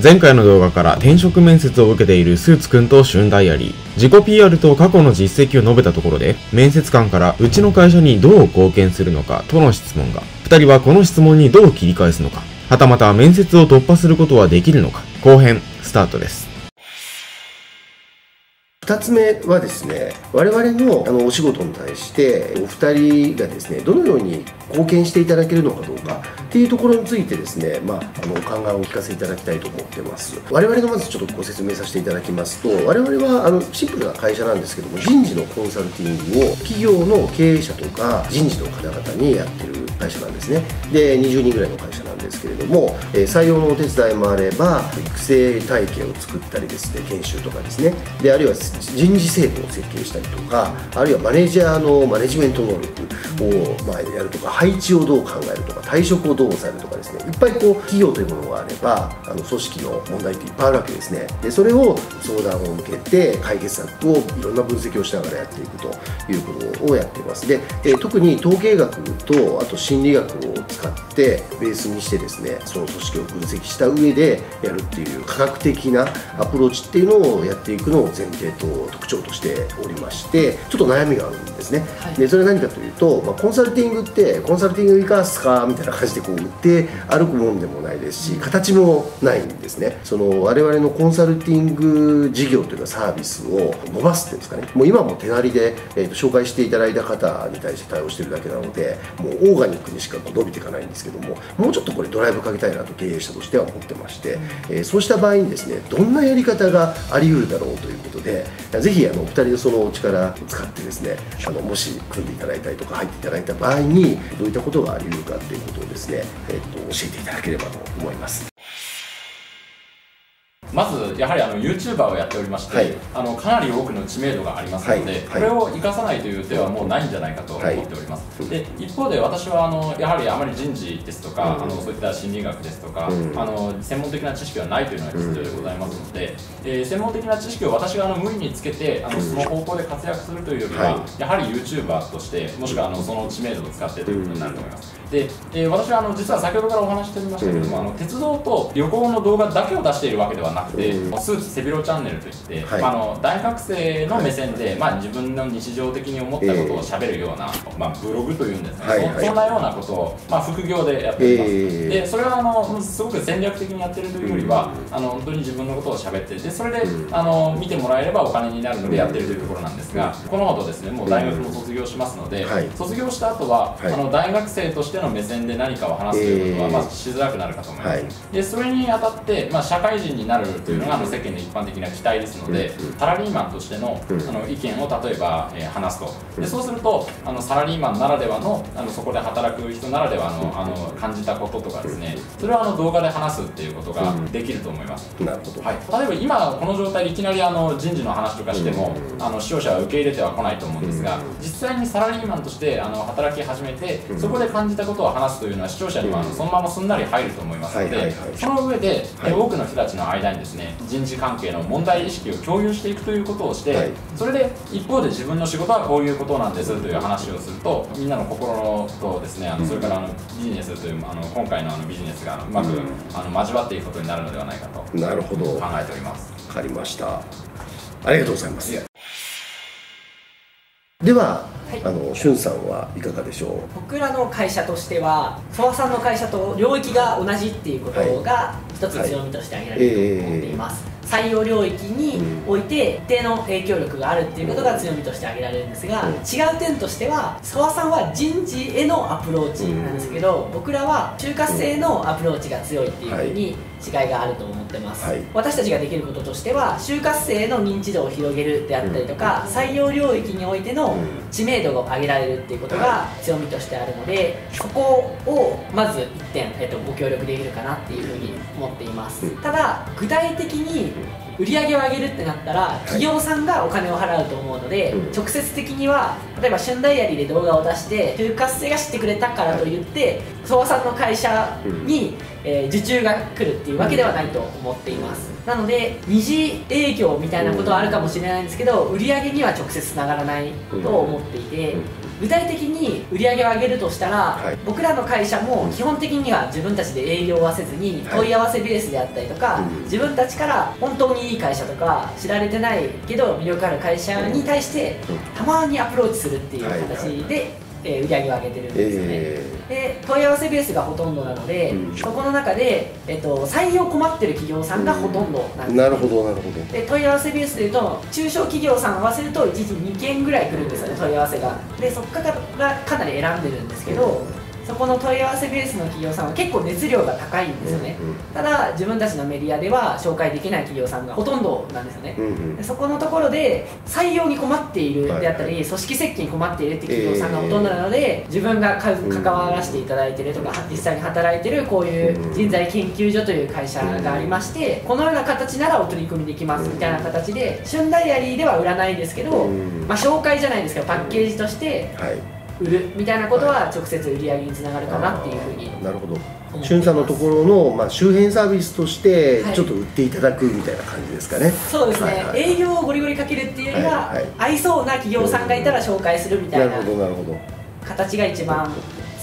前回の動画から転職面接を受けているスーツくんと旬ダイアリー、自己 PR と過去の実績を述べたところで、面接官からうちの会社にどう貢献するのかとの質問が、2人はこの質問にどう切り返すのか、はたまた面接を突破することはできるのか、後編スタートです。2つ目はですね、我々のお仕事に対してお二人がですね、どのように貢献していただけるのかどうかっていうところについてですね、考えをお聞かせいただきたいと思ってます。我々のまずちょっとご説明させていただきますと、我々はシンプルな会社なんですけども、人事のコンサルティングを企業の経営者とか人事の方々にやってる会社なんですね。で、20人ぐらいの会社なんですけれども、採用のお手伝いもあれば、育成体系を作ったりですね、研修とかですね、であるいは人事制度を設計したりとか、あるいはマネージャーのマネジメント能力をやるとか、配置をどう考えるとか、退職をどう抑えるとかですね、いっぱいこう企業というものがあれば、組織の問題っていっぱいあるわけですね。で、それを相談を受けて解決策をいろんな分析をしながらやっていくということをやっています。で、特に統計学とあと心理学を使ってベースにしてですね、その組織を分析した上でやるっていう科学的なアプローチっていうのをやっていくのを前提と特徴としておりまして、ちょっと悩みがあるんですね。で、それは何かというと、コンサルティングってコンサルティングいかがすかみたいな感じでこう売って歩くもんでもないですし、形もないんですね。その我々のコンサルティング事業というかサービスを伸ばすっていうんですかね、もう今も手なりで、紹介していただいた方に対して対応してるだけなので、もうオーガニックにしか伸びていかないんですけども、もうちょっとこれドライブかけたいなと経営者としては思ってまして、そうした場合にですね、どんなやり方があり得るだろうということで、ぜひお二人のそのお力を使ってですね、もし組んでいただいたりとか入っていただいた場合にどういったことがあり得るかということをですね、教えていただければと思います。まずやはりYouTuber をやっておりまして、はい、かなり多くの知名度がありますので、はい、これを生かさないという手はもうないんじゃないかと思っております、はい、で一方で私はやはりあまり人事ですとか、うん、そういった心理学ですとか、うん、専門的な知識はないというのが実情でございますので、うん、専門的な知識を私が無理につけてその方向で活躍するというよりは、はい、やはり YouTuber としてもしくはその知名度を使ってということになると思います、うん、で、私は実は先ほどからお話しておりましたけれども、うん、鉄道と旅行の動画だけを出しているわけではないなくて、スーツ背広チャンネルといって、はい、大学生の目線で、自分の日常的に思ったことをしゃべるような、ブログというんですか、そんなようなことを、副業でやっております、でそれはすごく戦略的にやってるというよりは、本当に自分のことをしゃべってでそれで、見てもらえればお金になるのでやってるというところなんですが、このほどですね、もう大学も卒業しますので、卒業した後は、大学生としての目線で何かを話すということは、しづらくなるかと思います、でそれにあたって、社会人になるというのが世間の一般的な期待ですので、サラリーマンとしての意見を例えば話すと、でそうするとサラリーマンならではのそこで働く人ならではの感じたこととかですね、それは動画で話すっていうことができると思います。なるほど、はい、例えば今この状態でいきなり人事の話とかしても視聴者は受け入れてはこないと思うんですが、実際にサラリーマンとして働き始めてそこで感じたことを話すというのは視聴者にはそのまますんなり入ると思いますので、その上で多くの人たちの間にですね、人事関係の問題意識を共有していくということをして、はい、それで一方で自分の仕事はこういうことなんですという話をすると、みんなの心とですね、それからビジネスという今回のビジネスがうまく交わっていくことになるのではないかと考えております。分かりました、ありがとうございます。では俊さんはいかがでしょう。僕らの会社としては澤さんの会社と領域が同じっていうことが一つ強みとして挙げられると思っています、採用領域において一定の影響力があるっていうことが強みとして挙げられるんですが、違う点としては澤さんは人事へのアプローチなんですけど、僕らは中華性のアプローチが強いっていうふうに違いがあると思ってます、私たちができることとしては就活生の認知度を広げるであったりとか、採用領域においての知名度を上げられるっていうことが強みとしてあるので、そこをまず1点、ご協力できるかなっていうふうに思っています。ただ具体的に売り上げを上げるってなったら企業さんがお金を払うと思うので、直接的には例えば旬ダイアリーで動画を出して就活生が知ってくれたからといって澤さんの会社に受注が来るっていうわけではないと思っています、なので二次営業みたいなことはあるかもしれないんですけど、売り上げには直接つながらないと思っていて、具体的に売り上げを上げるとしたら、はい、僕らの会社も基本的には自分たちで営業はせずに問い合わせベースであったりとか、はい、自分たちから本当にいい会社とか知られてないけど魅力ある会社に対してたまにアプローチするっていう形で。売り上げを上げてるんですよね、で問い合わせベースがほとんどなので、そこの中で、採用困ってる企業さんがほとんどなんです、なるほどなるほど。で問い合わせベースでいうと中小企業さん合わせると1日2件ぐらい来るんですよね、問い合わせが。でそこからかなり選んでるんですけど、そこの問い合わせベースの企業さんは結構熱量が高いんですよね、ただ自分たちのメディアでは紹介できない企業さんがほとんどなんですよね、でそこのところで採用に困っているであったり、組織設計に困っているって企業さんがほとんどなので、自分が関わらせていただいているとか、実際に働いているこういう人材研究所という会社がありまして、このような形ならお取り組みできますみたいな形で、旬ダイアリーでは売らないですけど、まあ、紹介じゃないですけどパッケージとして、売るみたいなことは直接売り上げにつながるかなっていうふうに。なるほど。しゅんさんのところの、まあ、周辺サービスとしてちょっと売っていただくみたいな感じですかね、そうですね、営業をゴリゴリかけるっていうよりは、合いそうな企業さんがいたら紹介するみたいな形が一番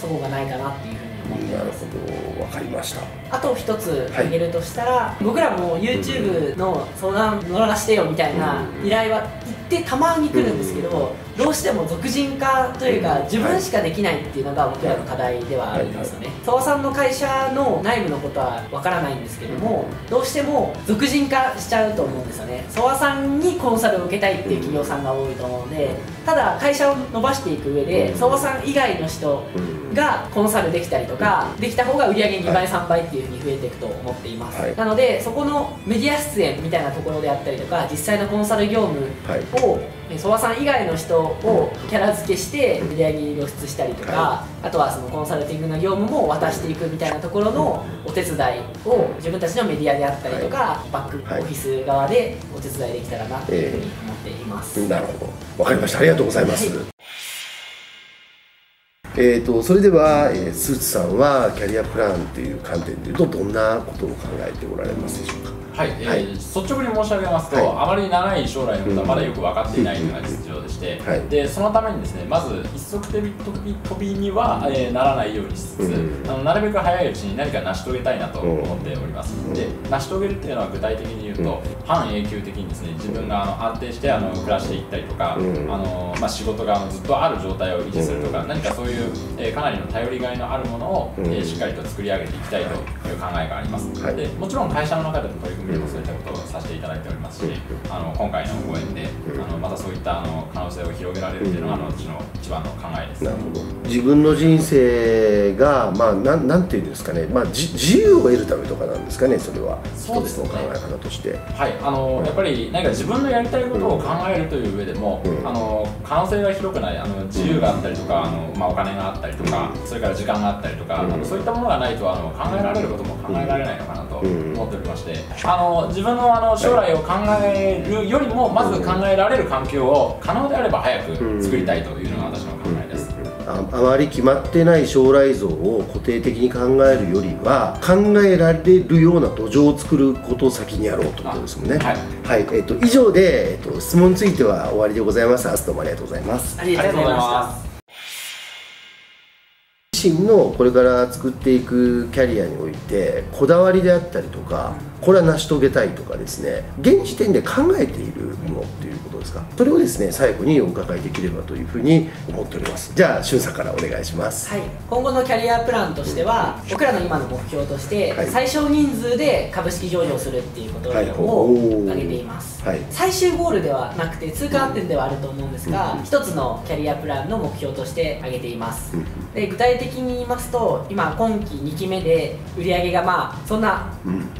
そこがないかなっていうふうに。なるほど、わかりました。あと一つ挙げるとしたら、僕らも YouTube の相談乗らしてよみたいな依頼は行ってたまに来るんですけど、どうしても俗人化というか自分しかできないっていうのが僕らの課題ではあるんですよね。澤さんの会社の内部のことはわからないんですけども、どうしても俗人化しちゃうと思うんですよね。澤さんにコンサルを受けたいっていう企業さんが多いと思うので、ただ会社を伸ばしていく上で澤さん以外の人がコンサルできたりとかできた方が売り上げ2倍3倍っていう風に増えていくと思っています、なのでそこのメディア出演みたいなところであったりとか、実際のコンサル業務を曽我さん以外の人をキャラ付けして売り上げに露出したりとか、あとはそのコンサルティングの業務も渡していくみたいなところのお手伝いを自分たちのメディアであったりとか、バックオフィス側でお手伝いできたらなっていうふうに思っています、なるほど、わかりました、ありがとうございます、それでは、スーツさんはキャリアプランという観点でいうとどんなことを考えておられますでしょうか。率直に申し上げますと、あまり長い将来のことはまだよく分かっていないというのが実情でして、でそのためにですね、まず一足飛びには、ならないようにしつつ、なるべく早いうちに何か成し遂げたいなと思っております、で成し遂げるというのは具体的に言うと、半永久的にですね、自分が安定して暮らしていったりとか、仕事がずっとある状態を維持するとか、何かそういう、かなりの頼りがいのあるものを、しっかりと作り上げていきたいという考えがあります。でもちろん会社の中での取り組みそういったことをさせていただいておりますし、今回の講演でまたそういった可能性を広げられるというのが私の一番の考えです。なるほど。自分の人生が、まあ、なんていうんですかね、まあ、自由を得るためとかなんですかね、それは一つの考え方として。やっぱり何か自分のやりたいことを考えるという上でも、可能性が広くない、自由があったりとか、お金があったりとか、それから時間があったりとか、そういったものがないと考えられることも考えられないのかなと思っておりまして、自分の将来を考えるよりもまず考えられる環境を可能であれば早く作りたいというのが私の考えです。あまり決まってない将来像を固定的に考えるよりは、考えられるような土壌を作ることを先にやろうということですもんね。以上で、質問については終わりでございます。どうもありがとうございます。ありがとうございます。自身のこれから作っていくキャリアにおいてこだわりであったりとか、これは成し遂げたいとかですね、現時点で考えているものっていうことですか、それをですね最後にお伺いできればというふうに思っております。じゃあしゅんさんからお願いします。今後のキャリアプランとしては、僕らの今の目標として、最小人数で株式上場するっていうことを挙げています、最終ゴールではなくて通過点ではあると思うんですが、一つのキャリアプランの目標として挙げています、で具体的に言いますと、今今期2期目で売り上げがまあそんな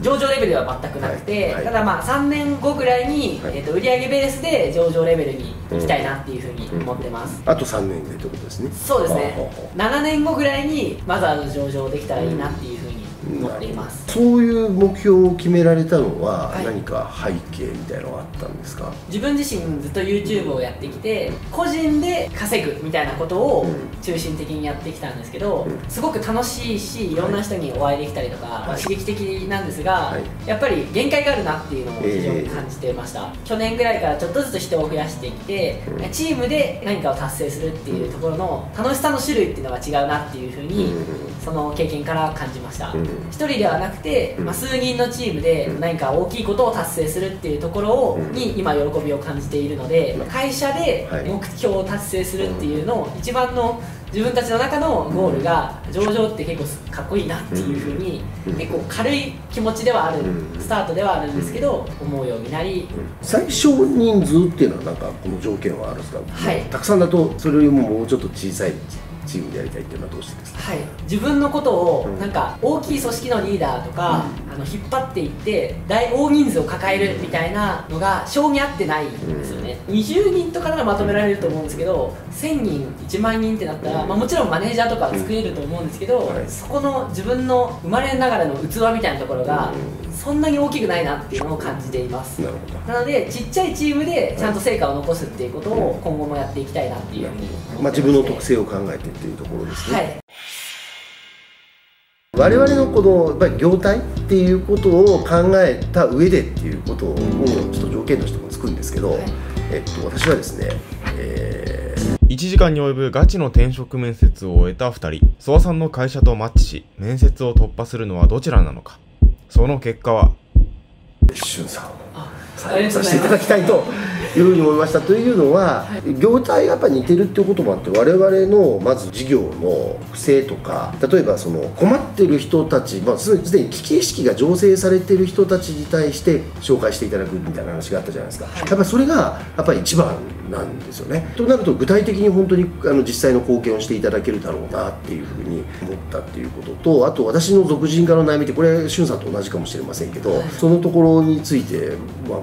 上場レベルでは全くなくて、ただまあ3年後ぐらいに、売り上げベースで上場レベルに行きたいなっていうふうに思ってます、あと3年でってことですね。そうですね、7年後ぐらいにマザーズ上場できたらいいなっていうふうに乗ります。そういう目標を決められたのは、はい、何か背景みたいなのがあったんですか？自分自身ずっと YouTube をやってきて、個人で稼ぐみたいなことを中心的にやってきたんですけど、すごく楽しいし、いろんな人にお会いできたりとか、はい、刺激的なんですが、はい、やっぱり限界があるなっていうのを非常に感じてました。去年ぐらいからちょっとずつ人を増やしていって、チームで何かを達成するっていうところの楽しさの種類っていうのが違うなっていうふうに、その経験から感じました。一人ではなくて、数人のチームで何か大きいことを達成するっていうところに今喜びを感じているので、会社で目標を達成するっていうのを一番の自分たちの中のゴールが上場って結構かっこいいなっていうふうに、結構軽い気持ちではあるスタートではあるんですけど、思うようになり。最小人数っていうのはなんかこの条件はあるんですか？はい、たくさんだとそれよりももうちょっと小さいチームでやりたいっていうのはどうしてですか？はい、自分のことをなんか大きい組織のリーダーとか、引っ張っていって大人数を抱えるみたいなのが性に合ってないんですよね。20人とかならまとめられると思うんですけど、1000人1万人ってなったら、もちろんマネージャーとかは作れると思うんですけど、そこの自分の生まれながらの器みたいなところがそんなに大きくないなっていうのを感じています。 なのでちっちゃいチームでちゃんと成果を残すっていうことを今後もやっていきたいなっていうふうに、自分の特性を考えてっていうところですね。はい、我々のこのやっぱり業態っていうことを考えた上でっていうことをちょっと条件としてもつくんですけど、私はですね、1時間に及ぶガチの転職面接を終えた2人、諏訪さんの会社とマッチし面接を突破するのはどちらなのか。その結果は俊さん採用させていただきたいというふうに思いました。というのは、業態がやっぱり似てるっていうこともあって、我々のまず事業の不正とか、例えばその困ってる人たち、すでに危機意識が醸成されてる人たちに対して紹介していただくみたいな話があったじゃないですか。やっぱりそれがやっぱり一番なんですよね。となると、具体的に本当に実際の貢献をしていただけるだろうなっていうふうに思ったっていうことと、あと私の属人化の悩みって、これ俊さんと同じかもしれませんけど、そのところについて、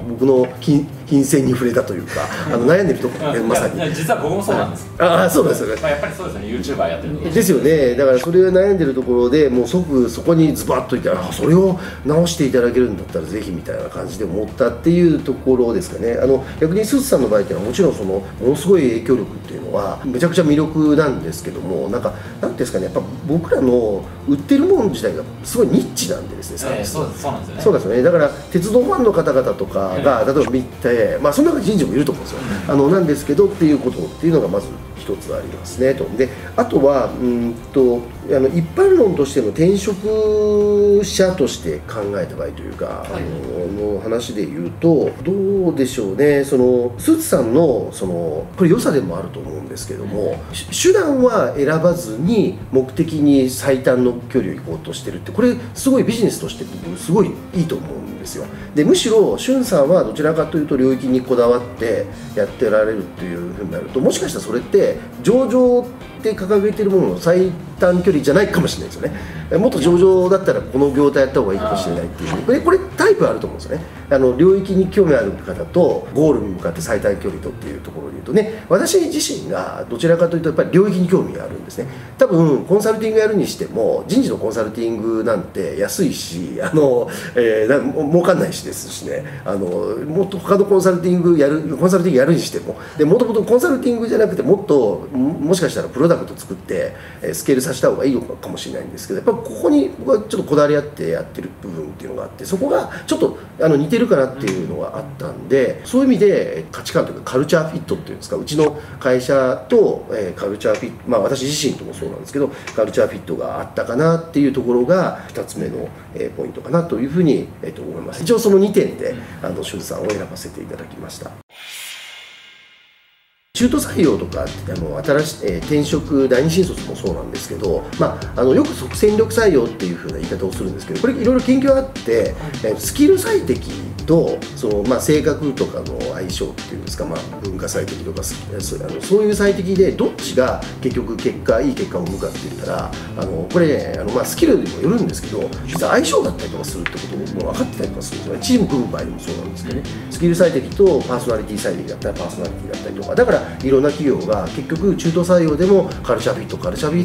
僕の金銭に触れたというか、悩んでるところ、まさに実は僕もそうなんです。ああ、そうですよね。やっぱりそうですよね、YouTuber やってるところですよね。だからそれを悩んでるところでもう即そこにズバッといったら、それを直していただけるんだったらぜひみたいな感じで思ったっていうところですかね。逆にスーツさんの場合っていうのは、もちろんそのものすごい影響力っていうのはめちゃくちゃ魅力なんですけども、なんですかね、やっぱ僕らの売ってるもの自体がすごいニッチなんでですね、サービス。そうなんですよね。そうですよね。だから鉄道ファンの方々とかが例えば見て、そんな人事もいると思うんですよ。なんですけどっていうことっていうのがまず一つありますねと。で、あとは一般論としての転職者として考えた場合というか、の話で言うとどうでしょうね。スーツさんのこれ良さでもあると思うんですけども、手段は選ばずに目的に最短の距離を行こうとしてるって、これすごいビジネスとして僕すごいいいと思うんですよ。で、むしろ俊さんはどちらかというと領域にこだわってやってられるっていうふうになると、もしかしたらそれって上場って掲げてるものの最短距離じゃないかもしれないですよね。もっと上場だったらこの業態やった方がいいかもしれないっていう、これタイプあると思うんですよね。領域に興味ある方とゴールに向かって最短距離とっていうところで言うとね、私自身がどちらかというとやっぱり領域に興味があるんですね。多分コンサルティングやるにしても、人事のコンサルティングなんて安いし、儲かんないしですしね、もっと他のコンサルティングやるにしても、もともとコンサルティングじゃなくて、もっともしかしたらプロダクト作ってスケールさせた方がいいのかもしれないんですけど、やっぱここに僕はちょっとこだわりあってやってる部分っていうのがあって、そこがちょっと似てるかなっていうのがあったんで、そういう意味で価値観というかカルチャーフィットっていうんですか、うちの会社とカルチャーフィット、私自身ともそうなんですけど、カルチャーフィットがあったかなっていうところが2つ目のポイントかなというふうに思います。一応その2点で俊さんを選ばせていただきました。中途採用とかって新しい転職第二新卒もそうなんですけど、よく即戦力採用っていう風な言い方をするんですけど、これいろいろ研究があって、スキル最適とそう、まあ、性格とかの相性っていうんですか、まあ、文化最適とかそういう最適でどっちが結局いい結果を生むかって言ったらこれねまあ、スキルにもよるんですけど実は相性だったりとかするってことも分かってたりとかするんですよね。チーム組む場合でもそうなんですけどねスキル最適とパーソナリティ最適だったりパーソナリティだったりとかだからいろんな企業が結局中途採用でもカルチャーフィ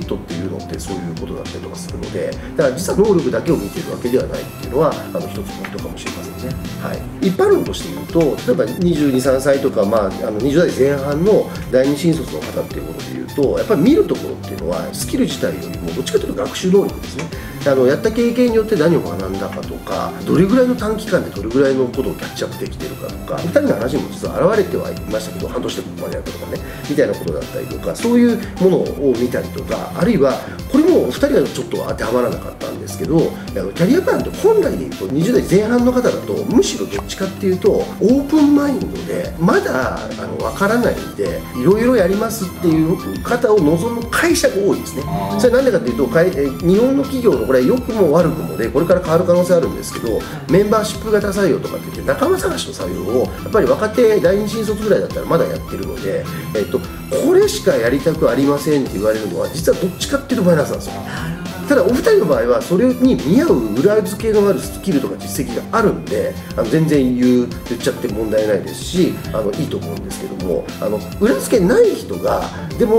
ットっていうのってそういうことだったりとかするのでだから実は能力だけを見てるわけではないっていうのは一つポイントかもしれませんね。はい、一般論として言うと例えば22、3歳とか、まあ、20代前半の第二新卒の方っていうことで言うとやっぱり見るところっていうのはスキル自体よりもどっちかというと学習能力ですね。やった経験によって何を学んだかとかどれぐらいの短期間でどれぐらいのことをキャッチアップできてるかとか2人の話も実は現れてはいましたけど半年でここまでやったとかねみたいなことだったりとかそういうものを見たりとかあるいはこれも2人がちょっと当てはまらなかったんですけどキャリアプランって本来でいうと20代前半の方だとむしろどっちかっていうとオープンマインドでまだわからないんでいろいろやりますっていう方を望む会社が多いですね。それは何でかというと日本の企業のこれ良くも悪くもでこれから変わる可能性あるんですけどメンバーシップ型採用とかっていって仲間探しの採用をやっぱり若手第二新卒ぐらいだったらまだやってるので、これしかやりたくありませんって言われるのは実はどっちかっていうとマイナスなんですよ。ただお二人の場合はそれに見合う裏付けのあるスキルとか実績があるんで全然言っちゃって問題ないですしいいと思うんですけども裏付けない人がでも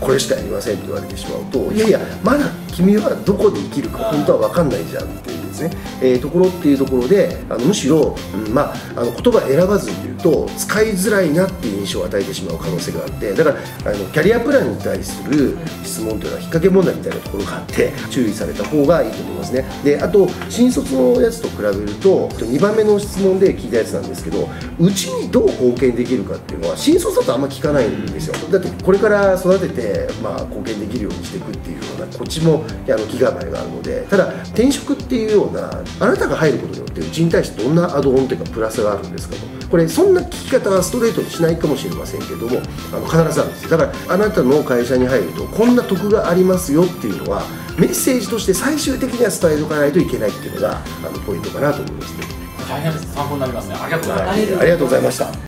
これしかやりませんって言われてしまうといやいやまだ君はどこで生きるか本当は分かんないじゃんっていうですね、ところっていうところでむしろ、まあ、言葉選ばずに言うと使いづらいなっていう印象を与えてしまう可能性があってだからキャリアプランに対する質問というのは引っ掛け問題みたいなところがあって注意された方がいいと思いますね。であと新卒のやつと比べると2番目の質問で聞いたやつなんですけどうちにどう貢献できるかっていうのは新卒だとあんま聞かないんですよ。だってこれから育てて、まあ、貢献できるようにしていくっていうようなこっちも気構えがあるのでただ転職っていうようなあなたが入ることによってうちに対してどんなアドオンというかプラスがあるんですかとこれそんな聞き方はストレートにしないかもしれませんけども必ずあるんです。だからあなたの会社に入るとこんな得がありますよっていうのはメッセージとして最終的には伝えておかないといけないっていうのがポイントかなと思いますね。大変参考になりますね。ありがとうございました。